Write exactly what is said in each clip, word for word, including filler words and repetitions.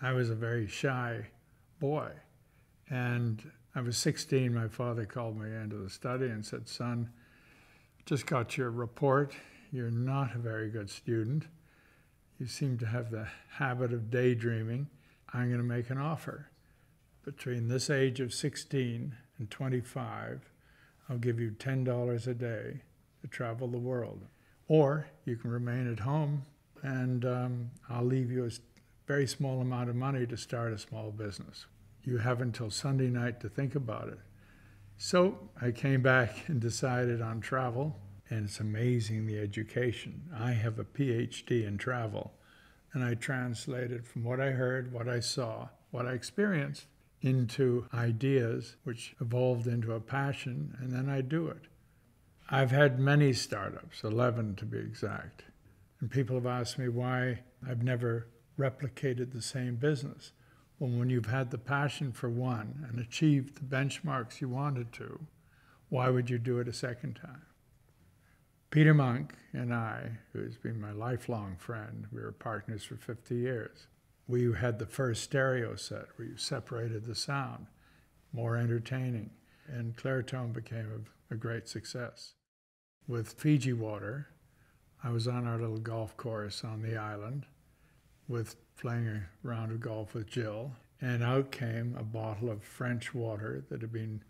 I was a very shy boy. And I was sixteen, my father called me into the study and said, "Son, just got your report. You're not a very good student. You seem to have the habit of daydreaming. I'm going to make an offer. Between this age of sixteen and twenty-five, I'll give you ten dollars a day to travel the world. Or you can remain at home, and um, I'll leave you a very small amount of money to start a small business. You have until Sunday night to think about it." So I came back and decided on travel, and it's amazing the education. I have a P H D in travel, and I translated from what I heard, what I saw, what I experienced into ideas, which evolved into a passion, and then I do it. I've had many startups, eleven to be exact, and people have asked me why I've never replicated the same business. Well, when you've had the passion for one and achieved the benchmarks you wanted to, why would you do it a second time? Peter Monk and I, who's been my lifelong friend, we were partners for fifty years. We had the first stereo set where you separated the sound, more entertaining, and Clairtone became a, a great success. With Fiji Water, I was on our little golf course on the island with playing a round of golf with Jill, and out came a bottle of French water that had been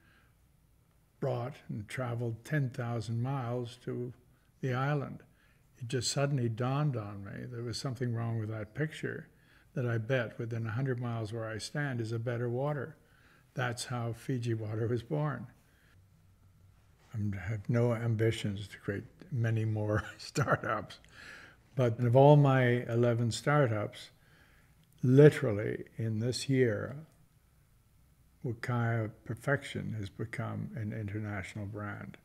brought and traveled ten thousand miles to the island. It just suddenly dawned on me there was something wrong with that picture, that I bet within one hundred miles where I stand is a better water. That's how Fiji Water was born. I have no ambitions to create many more startups, but of all my eleven startups, literally in this year, Wakaya Perfection has become an international brand.